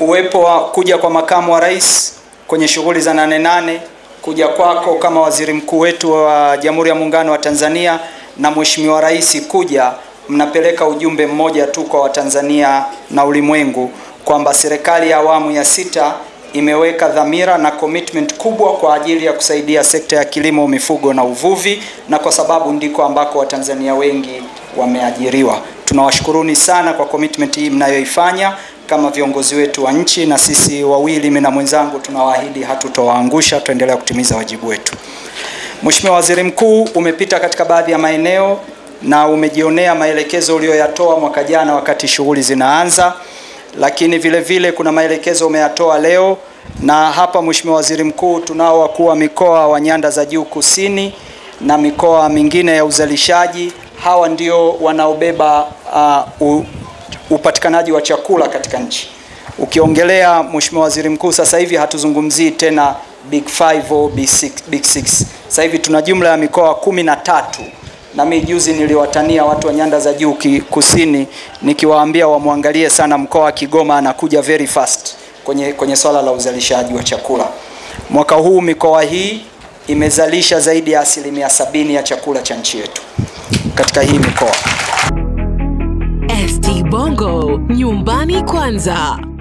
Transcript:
uwepo wa kuja kwa makamu wa rais kwenye shughuli za 88, kuja kwako kama waziri mkuu wetu wa Jamhuri ya Muungano wa Tanzania na mheshimiwa rais kuja, mnapeleka ujumbe mmoja tu kwa Watanzania na ulimwengu kwamba serikali ya awamu ya 6 imeweka dhamira na commitment kubwa kwa ajili ya kusaidia sekta ya kilimo, mifugo na uvuvi, na kwa sababu ndiko ambako Watanzania wengi wameajiriwa. Tunawashukuruni sana kwa commitment hii mnayoifanya kama viongozi wetu wa nchi, na sisi wawili, mimi na mwenzangu, tunawaahidi hatutowaangusha, tuendelea kutimiza wajibu wetu. Mheshimiwa Waziri Mkuu, umepita katika baadhi ya maeneo na umejionea maelekezo uliyoyatoa mwaka jana wakati shughuli zinaanza, lakini vile vile kuna maelekezo umeyatoa leo, na hapa Mheshimiwa Waziri Mkuu tunao wakuu wa mikoa wa Nyanda za Juu Kusini na mikoa mingine ya uzalishaji. Hawa ndio wanaobeba upatikanaji wa chakula katika nchi. Ukiongelea Mheshimiwa Waziri Mkuu, sasa hivi hatuzungumzii tena Big 5 au Big 6. Sasa hivi tuna jumla ya mikoa 13. Na mimi juzi niliwatania watu wa Nyanda za Juu Kusini nikiwaambia wamwangalie sana mkoa wa Kigoma, anakuja very fast kwenye swala la uzalishaji wa chakula. Mwaka huu mikoa hii imezalisha zaidi ya 70% ya chakula cha nchi yetu katika hii mikoa. ST Bongo, nyumbani kwanza.